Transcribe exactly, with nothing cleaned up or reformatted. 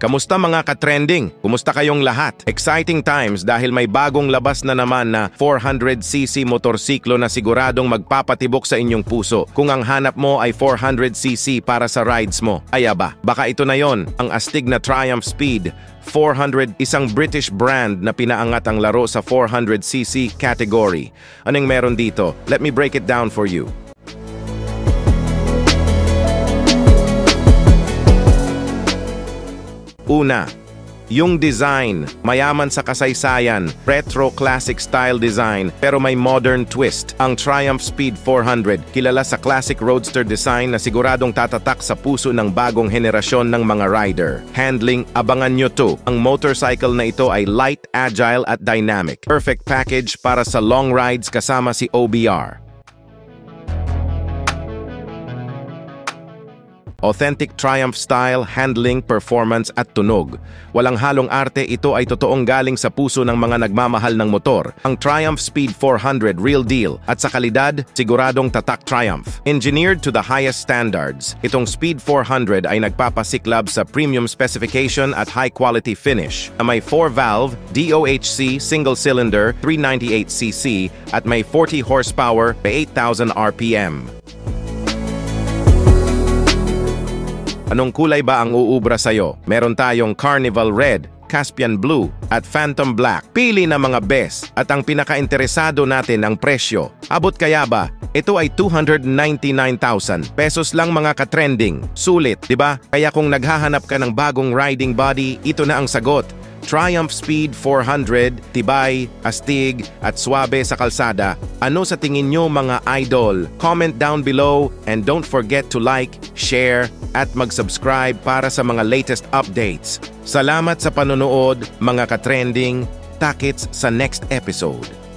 Kamusta mga ka-trending? Kumusta kayong lahat? Exciting times dahil may bagong labas na naman na four hundred c c motorsiklo na siguradong magpapatibok sa inyong puso. Kung ang hanap mo ay four hundred c c para sa rides mo, ayaba, baka ito na yon, ang astig na Triumph Speed four hundred, isang British brand na pinaangat ang laro sa four hundred c c category. Anong meron dito? Let me break it down for you. Una, yung design, mayaman sa kasaysayan, retro classic style design pero may modern twist. Ang Triumph Speed four hundred, kilala sa classic roadster design na siguradong tatatak sa puso ng bagong henerasyon ng mga rider. Handling, abangan nyo to. Ang motorcycle na ito ay light, agile at dynamic. Perfect package para sa long rides kasama si O B R. Authentic Triumph style, handling, performance at tunog. Walang halong arte, ito ay totoong galing sa puso ng mga nagmamahal ng motor. Ang Triumph Speed four hundred, real deal. At sa kalidad, siguradong tatak Triumph. Engineered to the highest standards, itong Speed four hundred ay nagpapasiklab sa premium specification at high-quality finish. May four valve, D O H C, single cylinder, three ninety-eight c c, at may forty horsepower, eight thousand r p m. Anong kulay ba ang uubra sa'yo? Meron tayong Carnival Red, Caspian Blue, at Phantom Black. Pili na mga best, at ang pinaka-interesado natin ang presyo. Abot kaya ba? Ito ay two hundred ninety-nine thousand pesos lang mga ka-trending. Sulit, di ba? Kaya kung naghahanap ka ng bagong riding body, ito na ang sagot. Triumph Speed four hundred, tibay, astig, at swabe sa kalsada. Ano sa tingin nyo mga idol? Comment down below and don't forget to like, share, at mag-subscribe para sa mga latest updates. Salamat sa panonood, mga ka-trending. Takits sa next episode.